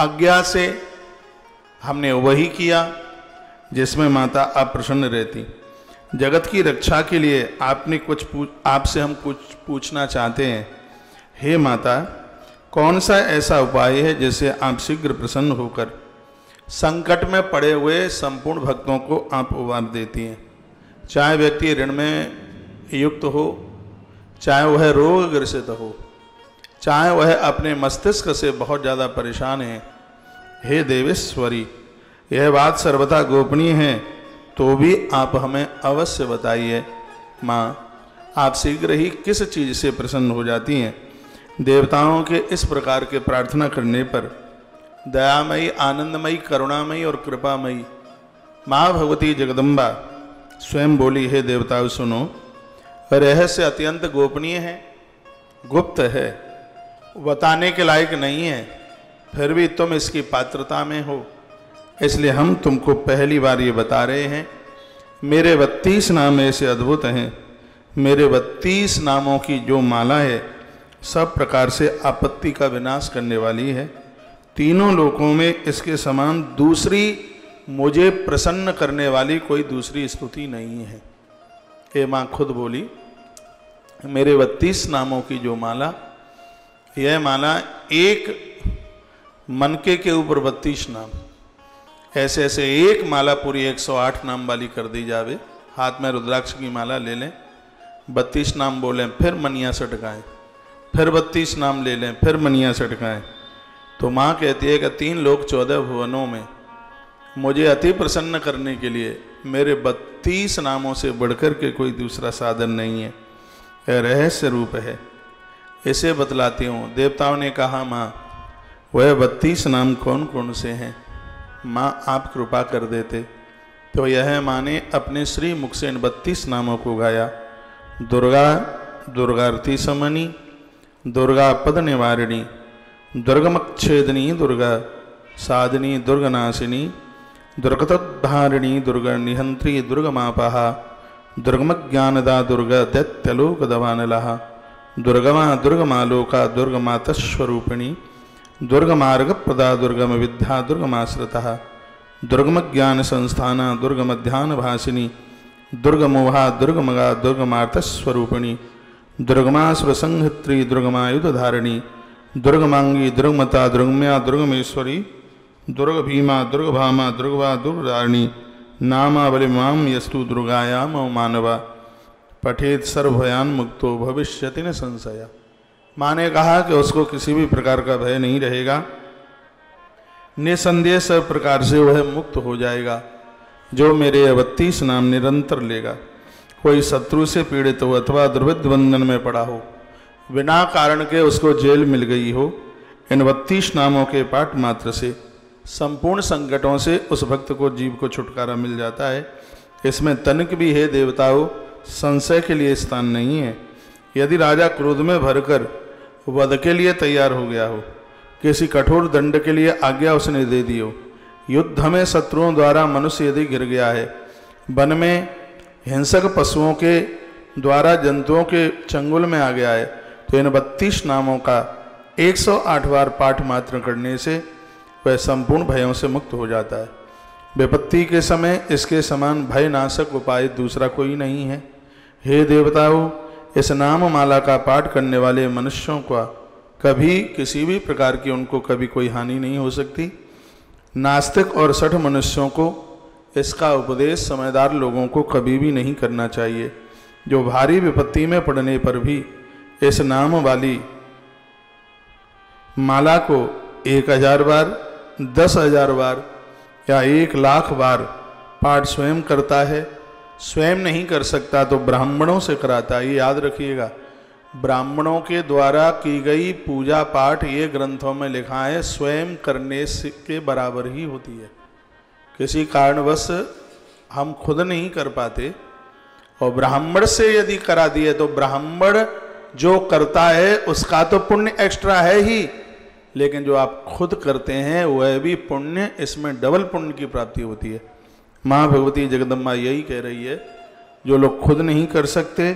आज्ञा से हमने वही किया जिसमें माता आप प्रसन्न रहती। जगत की रक्षा के लिए आपने आपसे हम कुछ पूछना चाहते हैं। हे माता, कौन सा ऐसा उपाय है जिससे आप शीघ्र प्रसन्न होकर संकट में पड़े हुए संपूर्ण भक्तों को आप उबार देती हैं, चाहे व्यक्ति ऋण में युक्त हो, चाहे वह रोगग्रसित हो, चाहे वह अपने मस्तिष्क से बहुत ज़्यादा परेशान है। हे देवेश्वरी, यह बात सर्वथा गोपनीय है तो भी आप हमें अवश्य बताइए। माँ, आप शीघ्र ही किस चीज़ से प्रसन्न हो जाती हैं? देवताओं के इस प्रकार के प्रार्थना करने पर दयामयी, आनंदमयी, करुणामयी और कृपामयी माँ भगवती जगदम्बा स्वयं बोली, हे देवताओं सुनो, रहस्य अत्यंत गोपनीय है, गुप्त है, बताने के लायक नहीं है, फिर भी तुम इसकी पात्रता में हो, इसलिए हम तुमको पहली बार ये बता रहे हैं। मेरे 32 नाम ऐसे अद्भुत हैं, मेरे 32 नामों की जो माला है सब प्रकार से आपत्ति का विनाश करने वाली है। तीनों लोकों में इसके समान दूसरी मुझे प्रसन्न करने वाली कोई दूसरी स्तुति नहीं है। ये माँ खुद बोली, मेरे 32 नामों की जो माला, यह माला एक मनके के ऊपर 32 नाम, ऐसे ऐसे एक माला पूरी 108 नाम वाली कर दी जावे। हाथ में रुद्राक्ष की माला ले लें, 32 नाम बोलें, फिर मनिया सटकाएं, फिर 32 नाम ले लें, फिर मनिया सटकाएं। तो माँ कहती है कि 3 लोक 14 भुवनों में मुझे अति प्रसन्न करने के लिए मेरे 32 नामों से बढ़कर के कोई दूसरा साधन नहीं है। यह रहस्य रूप है, इसे बतलाती हूँ। देवताओं ने कहा, माँ वह 32 नाम कौन कौन से हैं? माँ आप कृपा कर देते। तो यह माँ ने अपने श्री मुख से इन 32 नामों को गाया। दुर्गा, दुर्गार्थी समनी, दुर्गा पद निवारिणी, दुर्गमच्छेदनी दुर्गा, साधनी दुर्गनाशिनी, दुर्गतोद्धारिणी दुर्गा, निहंत्री दुर्गमापहा, दुर्गमज्ञानदा दुर्गा, दैत्यलोकदवानलहा, दुर्गमा दुर्गमालोका, दुर्गमातस्वरूपिणी, दुर्गमार्ग प्रदा, दुर्गम विद्या, दुर्गमाश्रिता, दुर्गम ज्ञान संस्थाना, दुर्गम ध्यान भाषिनी, दुर्गमोहा दुर्गमगा, दुर्गमार्थस्वरूपिणी, दुर्गमाश्वसंहत्री, दुर्गमायुधधारिणी, दुर्गमांगी दुर्गमता, दुर्गम्या दुर्गमेश्वरी, दुर्ग भीमा दुर्गभामा, दुर्गवा दुर्गधारिणी, नामावली माम यस्तु दुर्गायाम मानवा, पठेत सर्वभयान मुक्तो भविष्यति न संशया। माँ ने कहा कि उसको किसी भी प्रकार का भय नहीं रहेगा, निसंदेह सब प्रकार से वह मुक्त हो जाएगा जो मेरे 32 नाम निरंतर लेगा। कोई शत्रु से पीड़ित हो अथवा दुर्विध बंधन में पड़ा हो, बिना कारण के उसको जेल मिल गई हो, इन 32 नामों के पाठ मात्र से संपूर्ण संकटों से उस भक्त को, जीव को छुटकारा मिल जाता है। इसमें तनिक भी है देवताओं संशय के लिए स्थान नहीं है। यदि राजा क्रोध में भरकर वध के लिए तैयार हो गया हो, किसी कठोर दंड के लिए आज्ञा उसने दे दी हो, युद्ध में शत्रुओं द्वारा मनुष्य यदि गिर गया है, वन में हिंसक पशुओं के द्वारा जंतुओं के चंगुल में आ गया है, तो इन 32 नामों का 108 बार पाठ मात्र करने से वह संपूर्ण भयों से मुक्त हो जाता है। विपत्ति के समय इसके समान भयनाशक उपाय दूसरा कोई नहीं है। हे देवताओं, इस नाम माला का पाठ करने वाले मनुष्यों का कभी किसी भी प्रकार की उनको कभी कोई हानि नहीं हो सकती। नास्तिक और सठ मनुष्यों को इसका उपदेश समझदार लोगों को कभी भी नहीं करना चाहिए। जो भारी विपत्ति में पड़ने पर भी इस नाम वाली माला को 1000 बार, 10,000 बार या 1,00,000 बार पाठ स्वयं करता है, स्वयं नहीं कर सकता तो ब्राह्मणों से कराता है। ये याद रखिएगा, ब्राह्मणों के द्वारा की गई पूजा पाठ ये ग्रंथों में लिखा है स्वयं करने के बराबर ही होती है। किसी कारणवश हम खुद नहीं कर पाते और ब्राह्मण से यदि करा दिए तो ब्राह्मण जो करता है उसका तो पुण्य एक्स्ट्रा है ही, लेकिन जो आप खुद करते हैं वह भी पुण्य, इसमें डबल पुण्य की प्राप्ति होती है। माँ भगवती जगदम्बा यही कह रही है, जो लोग खुद नहीं कर सकते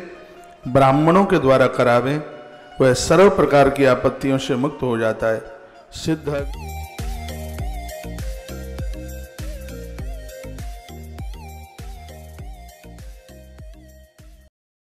ब्राह्मणों के द्वारा करावें, वह सर्व प्रकार की आपत्तियों से मुक्त हो जाता है। सिद्ध